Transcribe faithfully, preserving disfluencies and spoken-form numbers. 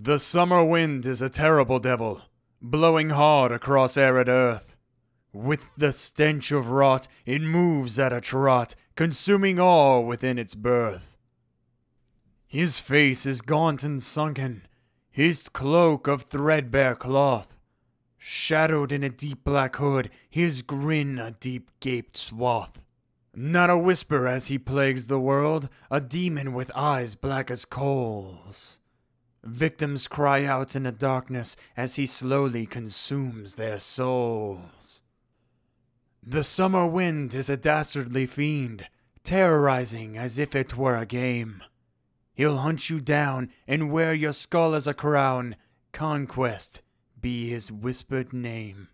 The summer wind is a terrible devil, blowing hard across arid earth. With the stench of rot, it moves at a trot, consuming all within its birth. His face is gaunt and sunken, his cloak of threadbare cloth. Shadowed in a deep black hood, his grin a deep gaped swath. Not a whisper as he plagues the world, a demon with eyes black as coals. Victims cry out in the darkness as he slowly consumes their souls. The summer wind is a dastardly fiend, terrorizing as if it were a game. He'll hunt you down and wear your skull as a crown. Conquest be his whispered name.